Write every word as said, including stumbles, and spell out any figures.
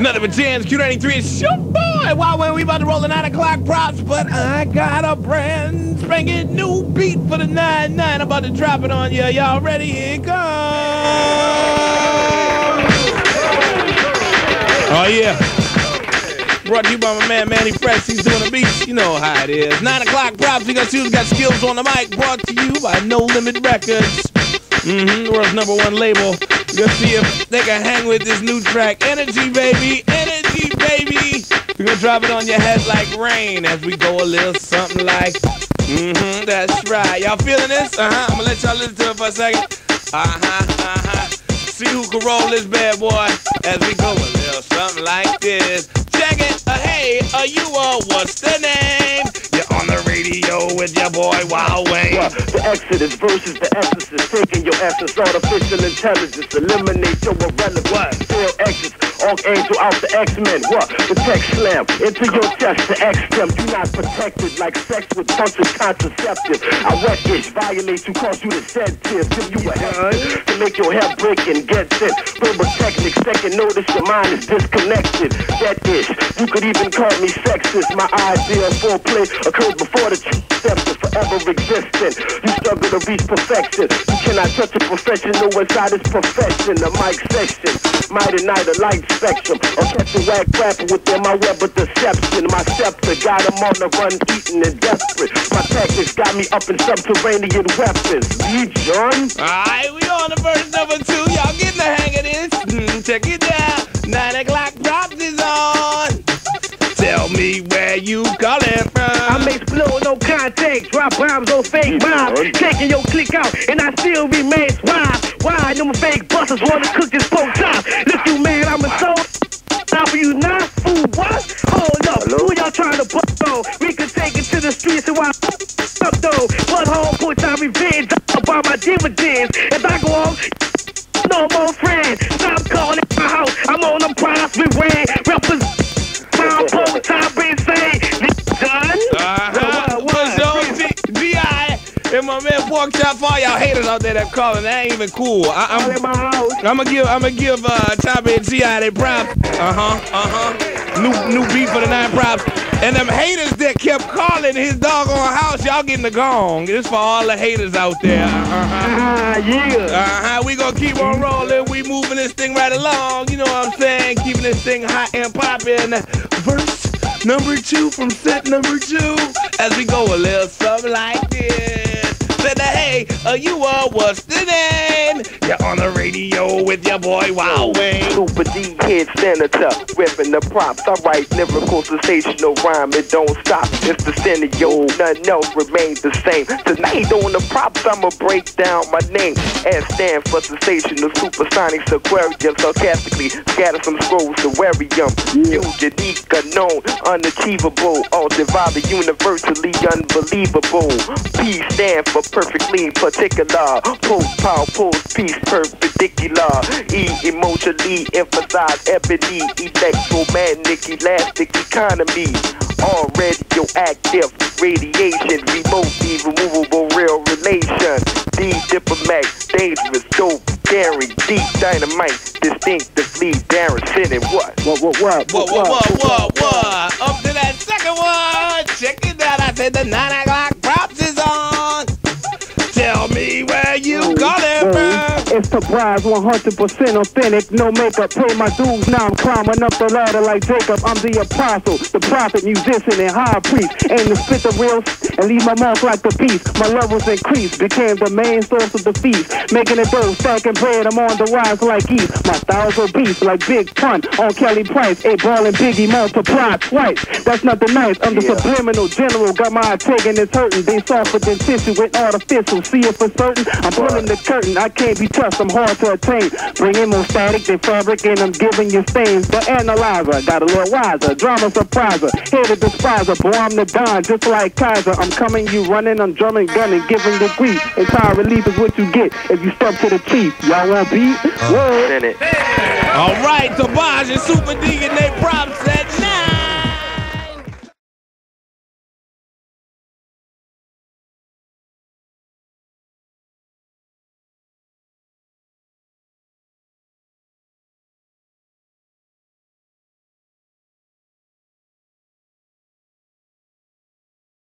Nothing but jams, Q ninety-three, it's your boy, Wild Wayne. We about to roll the nine o'clock props, but I got a brand spanking new beat for the nine nine. I'm about to drop it on you. Y'all ready? Here it comes. Oh, yeah. Brought to you by my man, Mannie Fresh. He's doing the beats. You know how it is. nine o'clock props. We got you. We got skills on the mic. Brought to you by No Limit Records. Mm-hmm, the world's number one label. We're gonna see if they can hang with this new track. Energy, baby. Energy, baby. We're gonna drop it on your head like rain as we go a little something like. Mm-hmm, that's right. Y'all feeling this? Uh-huh. I'm gonna let y'all listen to it for a second. Uh-huh, uh-huh. See who can roll this bad boy as we go a little something like this. Check it. Uh, hey, uh, you all, what's the name? You're on the radio with your boy, Wild Wayne. Well, the Exodus versus the Essence is taking your essence. Artificial intelligence, eliminate your irrelevance. Still Exodus, Archangel out the X-Men. What? Protect slam into your chest, the X-T E M. You're not protected like sex with bunch of contraceptives. I wreck it, violate you, cause you the said tears. Give you a head to make your hair break and get sick. Verbal technique, second notice your mind is disconnected. That is, you could even call me sexist. My idea of foreplay occurred before the two steps is forever existent. You struggle to reach perfection. You cannot touch a professional inside his profession. The mic section, might ignite a light spectrum. I'll catch a whack rapper within my web of deception. My scepter got him on the run, eaten and desperate. My tactics got me up in subterranean weapons. Legion? Alright, we on the verse number two. Y'all getting the hang of this? Mm, check it out. nine o'clock props is on. Tell me where you calling from. I'm exploding no context, drop bombs on fake mobs. Checking your click out, and I still remain swab. Why? No fake busters wanna cook this pork chop. Look, you man, I'm a soul. Now for you not fool, what? Hold up, hello? Who y'all trying to bust on? We could take it to the streets and why up though. But home pork chop revenge up on my dividends. If I go on, no more friends. Stop calling my house. I'm on them props with red. Represent. Pound pork chop insane. Done? Uh-huh. What, what, what? D I and my man Pork Chop. All y'all haters out there that calling, that ain't even cool. I, I'm, in my house. I'm gonna give, I'm gonna give uh, Tobij and T I they props. Uh huh, uh huh. New, new beat for the nine props. And them haters that kept calling his doggone house, y'all getting the gong. This for all the haters out there. Uh-huh. Uh-huh, yeah. Uh-huh, we gonna keep on rolling. We moving this thing right along. You know what I'm saying? Keeping this thing hot and popping. Verse number two from set number two. As we go a little something like this. Said that, hey, uh, you are what's the name? You're on the radio with your boy, Wild Wayne. Super D head senator, ripping the props. I write lyrical, sensational rhyme. It don't stop. It's the scenario. Nothing else remains the same. Tonight on the props, I'ma break down my name. S stand for sensational, supersonic, aquarium. Sarcastically scatter some scrolls to Warium. You, unique, unknown, unachievable. Altered by the universally unbelievable. P stand for perfectly particular, post power, post piece, perpendicular. E emotionally emphasize ebony, electromagnetic, elastic economy. All radioactive radiation, remotely removable real relation. D diplomat, dangerous, dope, daring, deep dynamite, distinctively daring, sinning. What? What? What? What? What? What? What? What? What? Up to that second one. Check it out. I said the nine o'clock props is on. Tell me where you mm, got it, mm. Bro. It's Tobij, one hundred percent authentic, no makeup. Pay my dues, now I'm climbing up the ladder like Jacob. I'm the apostle, the prophet, musician, and high priest. Aim to spit the real and leave my mouth like the beast. My levels increased, became the main source of the feast. Making it dough, stacking bread, I'm on the rise like East. My styles are beef like Big Pun on Kelly Price. A ball and Biggie multiplied twice. That's nothing nice. I'm the yeah. subliminal general, got my eye taking it's hurting. They softer than tissue with artificial. See it for certain, I'm pulling the curtain. I can't be touched, I'm hard to attain. Bring in more static than fabric, and I'm giving you stains. The analyzer, got a little wiser. Drama surpriser, here to despiser. Boy, I'm the Don, just like Kaiser. I'm coming, you running, I'm drumming, gunning, giving the grief. Entire relief is what you get if you step to the chief. Y'all want beat? What? Hey. All right, Tobij and Super D and they props at you.